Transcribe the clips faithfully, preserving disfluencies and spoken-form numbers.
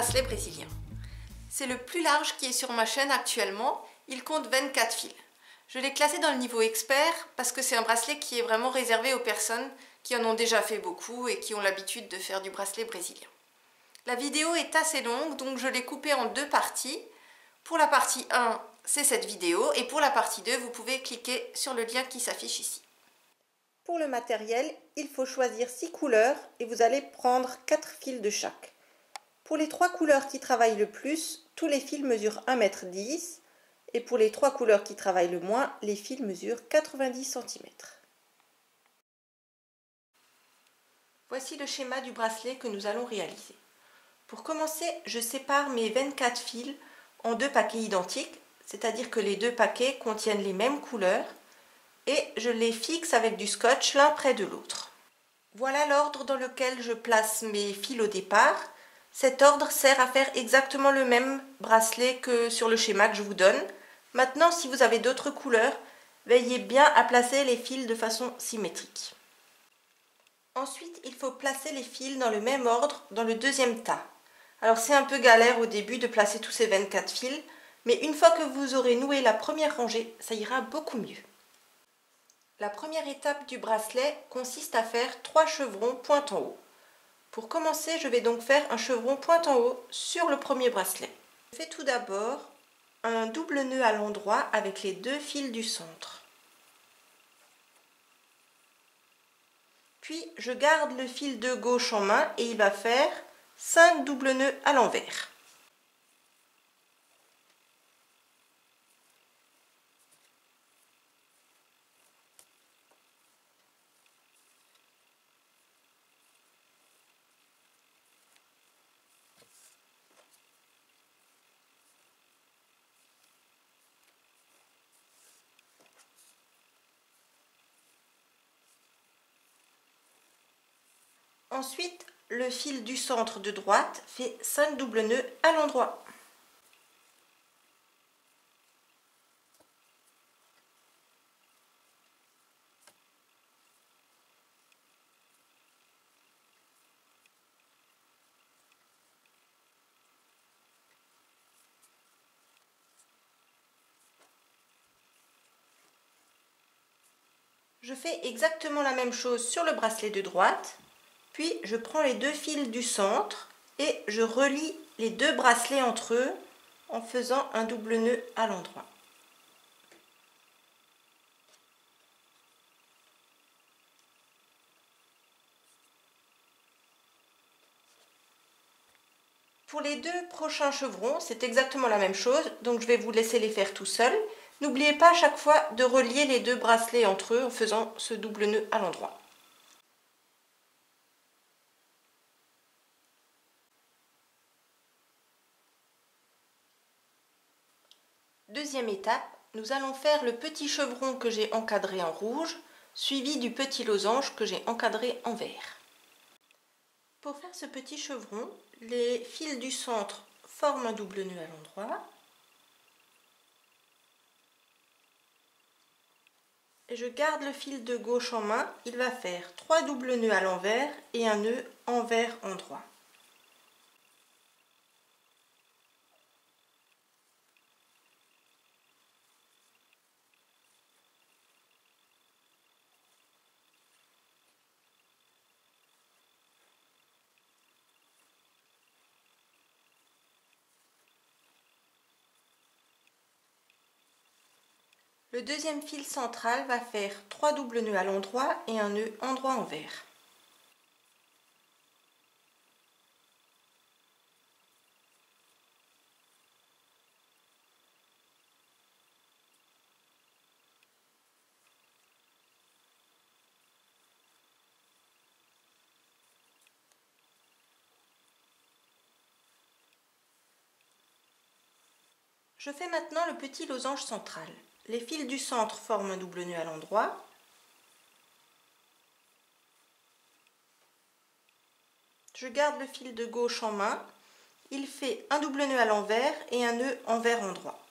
bracelet brésilien. C'est le plus large qui est sur ma chaîne actuellement, il compte vingt-quatre fils. Je l'ai classé dans le niveau expert parce que c'est un bracelet qui est vraiment réservé aux personnes qui en ont déjà fait beaucoup et qui ont l'habitude de faire du bracelet brésilien. La vidéo est assez longue, donc je l'ai coupée en deux parties. Pour la partie un, c'est cette vidéo, et pour la partie deux, vous pouvez cliquer sur le lien qui s'affiche ici. Pour le matériel, il faut choisir six couleurs et vous allez prendre quatre fils de chaque. Pour les trois couleurs qui travaillent le plus, tous les fils mesurent un mètre dix et pour les trois couleurs qui travaillent le moins, les fils mesurent quatre-vingt-dix centimètres. Voici le schéma du bracelet que nous allons réaliser. Pour commencer, je sépare mes vingt-quatre fils en deux paquets identiques, c'est-à-dire que les deux paquets contiennent les mêmes couleurs et je les fixe avec du scotch l'un près de l'autre. Voilà l'ordre dans lequel je place mes fils au départ. Cet ordre sert à faire exactement le même bracelet que sur le schéma que je vous donne. Maintenant, si vous avez d'autres couleurs, veillez bien à placer les fils de façon symétrique. Ensuite, il faut placer les fils dans le même ordre dans le deuxième tas. Alors c'est un peu galère au début de placer tous ces vingt-quatre fils, mais une fois que vous aurez noué la première rangée, ça ira beaucoup mieux. La première étape du bracelet consiste à faire trois chevrons pointe en haut. Pour commencer, je vais donc faire un chevron pointe en haut sur le premier bracelet. Je fais tout d'abord un double nœud à l'endroit avec les deux fils du centre. Puis je garde le fil de gauche en main et il va faire cinq doubles nœuds à l'envers. Ensuite, le fil du centre de droite fait cinq doubles nœuds à l'endroit. Je fais exactement la même chose sur le bracelet de droite. Puis je prends les deux fils du centre et je relie les deux bracelets entre eux en faisant un double nœud à l'endroit. Pour les deux prochains chevrons, c'est exactement la même chose, donc je vais vous laisser les faire tout seul. N'oubliez pas à chaque fois de relier les deux bracelets entre eux en faisant ce double nœud à l'endroit. Deuxième étape, nous allons faire le petit chevron que j'ai encadré en rouge, suivi du petit losange que j'ai encadré en vert. Pour faire ce petit chevron, les fils du centre forment un double nœud à l'endroit. Et je garde le fil de gauche en main, il va faire trois doubles nœuds à l'envers et un nœud envers-endroit. Le deuxième fil central va faire trois doubles nœuds à l'endroit et un nœud endroit envers. Je fais maintenant le petit losange central. Les fils du centre forment un double nœud à l'endroit. Je garde le fil de gauche en main. Il fait un double nœud à l'envers et un nœud envers-endroit.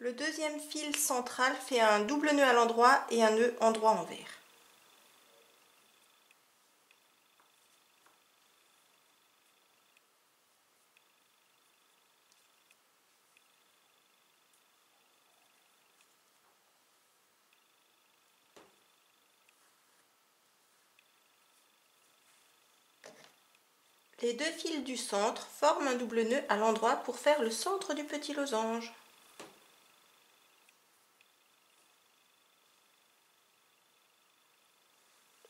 Le deuxième fil central fait un double nœud à l'endroit et un nœud endroit envers. Les deux fils du centre forment un double nœud à l'endroit pour faire le centre du petit losange.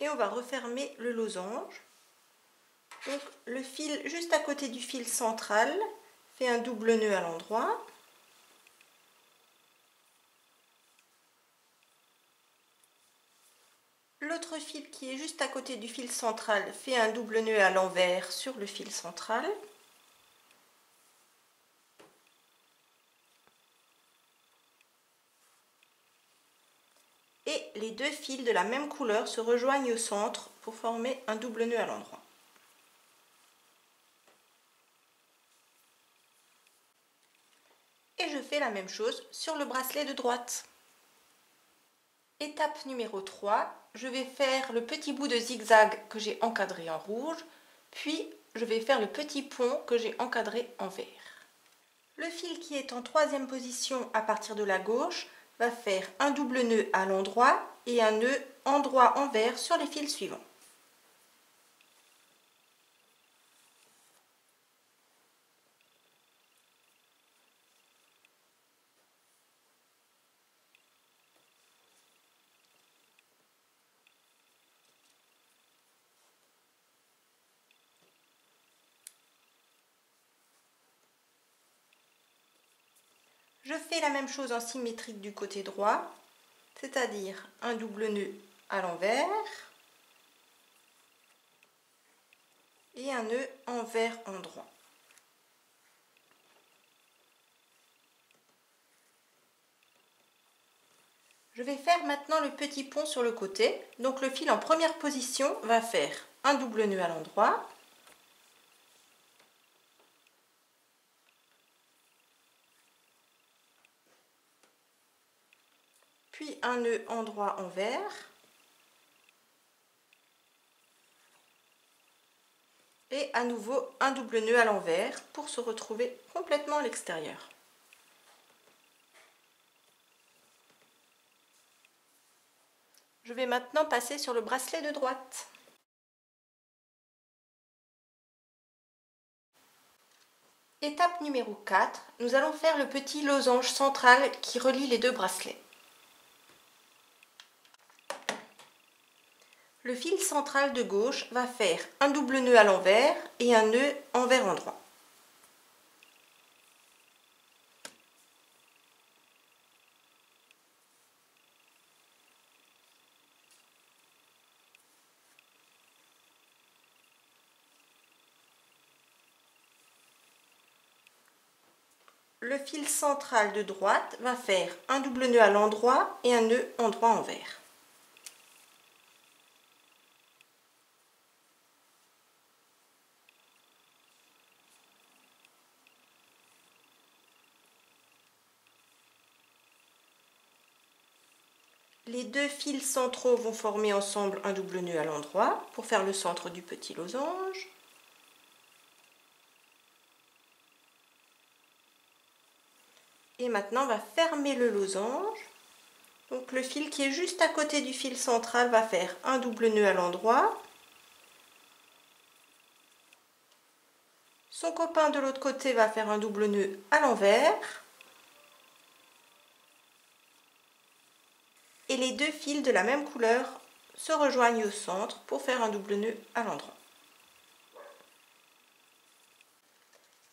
Et on va refermer le losange. Donc le fil juste à côté du fil central fait un double nœud à l'endroit. L'autre fil qui est juste à côté du fil central fait un double nœud à l'envers sur le fil central. Et les deux fils de la même couleur se rejoignent au centre pour former un double nœud à l'endroit. Et je fais la même chose sur le bracelet de droite. Étape numéro trois, je vais faire le petit bout de zigzag que j'ai encadré en rouge, puis je vais faire le petit pont que j'ai encadré en vert. Le fil qui est en troisième position à partir de la gauche va faire un double nœud à l'endroit et un nœud endroit envers sur les fils suivants. Je fais la même chose en symétrique du côté droit, c'est-à-dire un double nœud à l'envers et un nœud envers endroit. Je vais faire maintenant le petit pont sur le côté. Donc le fil en première position va faire un double nœud à l'endroit, puis un nœud endroit envers et à nouveau un double nœud à l'envers pour se retrouver complètement à l'extérieur. Je vais maintenant passer sur le bracelet de droite. Étape numéro quatre, nous allons faire le petit losange central qui relie les deux bracelets. Le fil central de gauche va faire un double nœud à l'envers et un nœud envers endroit. Le fil central de droite va faire un double nœud à l'endroit et un nœud endroit envers. Les deux fils centraux vont former ensemble un double nœud à l'endroit pour faire le centre du petit losange. Et maintenant, on va fermer le losange. Donc le fil qui est juste à côté du fil central va faire un double nœud à l'endroit. Son copain de l'autre côté va faire un double nœud à l'envers. Et les deux fils de la même couleur se rejoignent au centre pour faire un double nœud à l'endroit.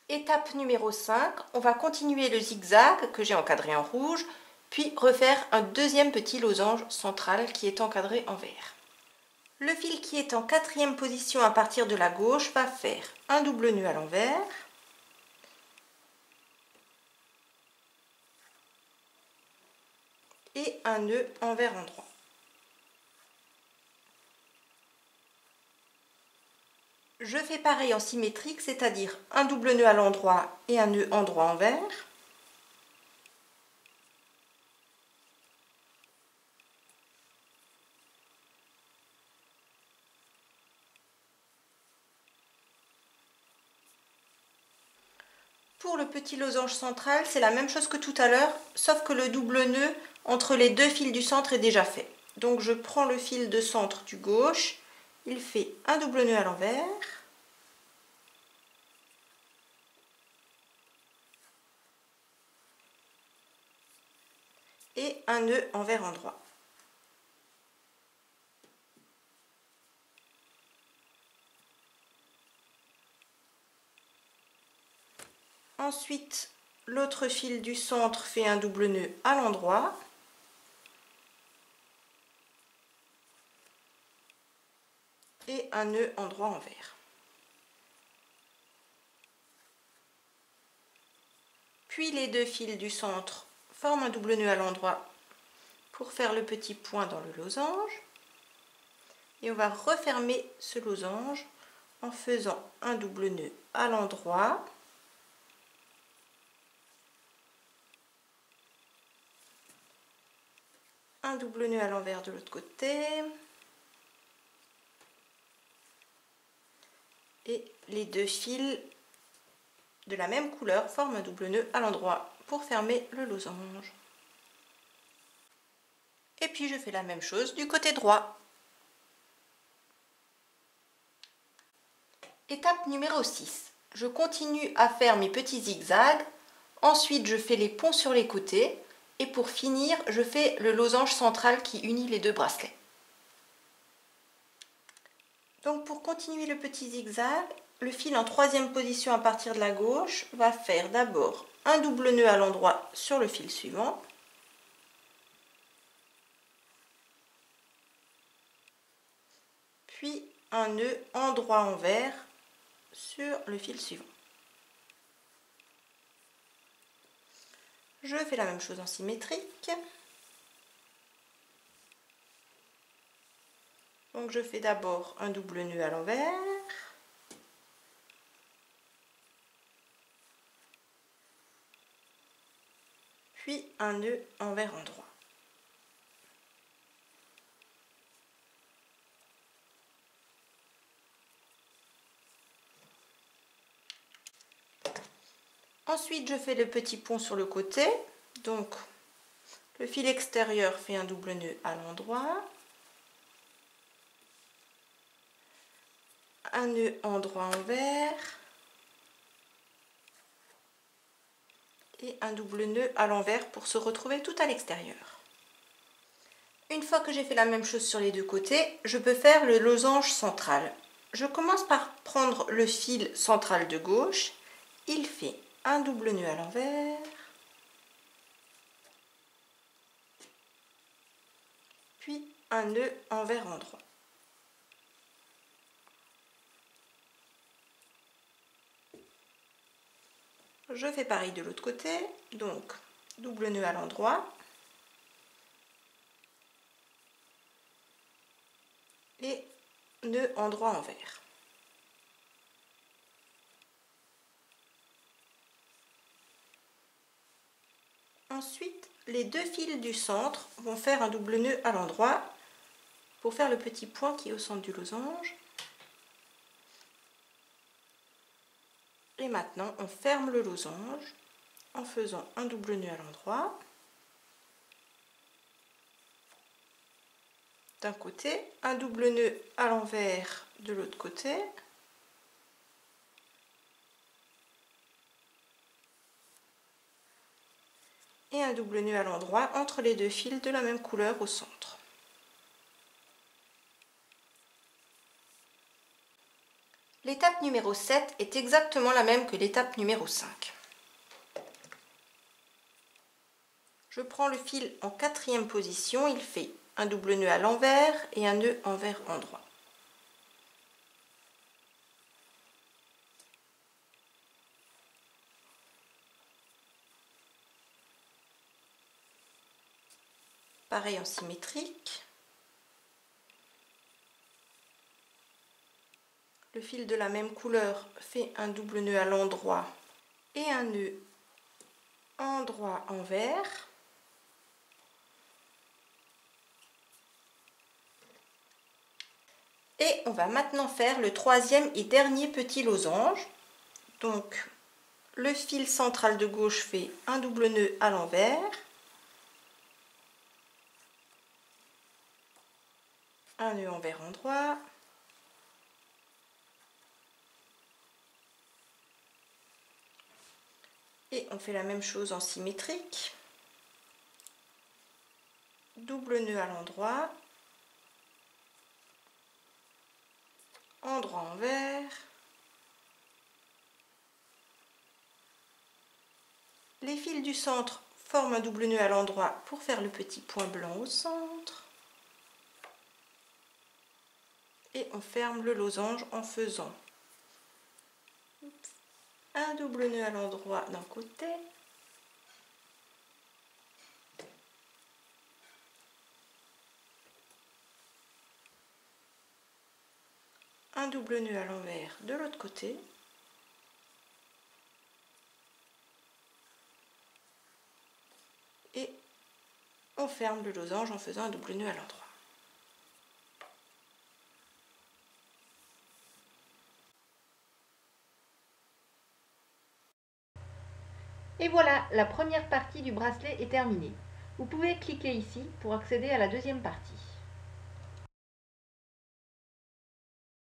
Étape numéro cinq, on va continuer le zigzag que j'ai encadré en rouge, puis refaire un deuxième petit losange central qui est encadré en vert. Le fil qui est en quatrième position à partir de la gauche va faire un double nœud à l'envers, et un nœud envers endroit. Je fais pareil en symétrique, c'est-à-dire un double nœud à l'endroit et un nœud endroit envers. pour le petit losange central, c'est la même chose que tout à l'heure, sauf que le double nœud entre les deux fils du centre est déjà fait. Donc je prends le fil de centre du gauche, il fait un double nœud à l'envers, et un nœud envers endroit. Ensuite, l'autre fil du centre fait un double nœud à l'endroit. Et un nœud endroit envers. Puis les deux fils du centre forment un double nœud à l'endroit pour faire le petit point dans le losange. Et on va refermer ce losange en faisant un double nœud à l'endroit. Un double nœud à l'envers de l'autre côté et les deux fils de la même couleur forment un double nœud à l'endroit pour fermer le losange. Et puis je fais la même chose du côté droit. Étape numéro six. Je continue à faire mes petits zigzags, ensuite je fais les ponts sur les côtés. Et pour finir, je fais le losange central qui unit les deux bracelets. Donc pour continuer le petit zigzag, le fil en troisième position à partir de la gauche va faire d'abord un double nœud à l'endroit sur le fil suivant. Puis un nœud endroit envers sur le fil suivant. Je fais la même chose en symétrique. Donc je fais d'abord un double nœud à l'envers. Puis un nœud envers endroit. Ensuite, je fais le petit pont sur le côté, donc le fil extérieur fait un double nœud à l'endroit, un nœud endroit envers et un double nœud à l'envers pour se retrouver tout à l'extérieur. Une fois que j'ai fait la même chose sur les deux côtés, je peux faire le losange central. Je commence par prendre le fil central de gauche, il fait un double nœud à l'envers, puis un nœud envers endroit. Je fais pareil de l'autre côté, donc double nœud à l'endroit et nœud endroit envers. Ensuite, les deux fils du centre vont faire un double nœud à l'endroit pour faire le petit point qui est au centre du losange. Et maintenant, on ferme le losange en faisant un double nœud à l'endroit d'un côté, un double nœud à l'envers de l'autre côté. Et un double nœud à l'endroit entre les deux fils de la même couleur au centre. L'étape numéro sept est exactement la même que l'étape numéro cinq. Je prends le fil en quatrième position, il fait un double nœud à l'envers et un nœud envers endroit. Pareil en symétrique. Le fil de la même couleur fait un double nœud à l'endroit et un nœud endroit envers. Et on va maintenant faire le troisième et dernier petit losange. Donc le fil central de gauche fait un double nœud à l'envers, un nœud envers endroit, et on fait la même chose en symétrique, double nœud à l'endroit, endroit envers, les fils du centre forment un double nœud à l'endroit pour faire le petit point blanc au centre, et on ferme le losange en faisant un double nœud à l'endroit d'un côté, un double nœud à l'envers de l'autre côté, et on ferme le losange en faisant un double nœud à l'endroit. Et voilà, la première partie du bracelet est terminée. Vous pouvez cliquer ici pour accéder à la deuxième partie.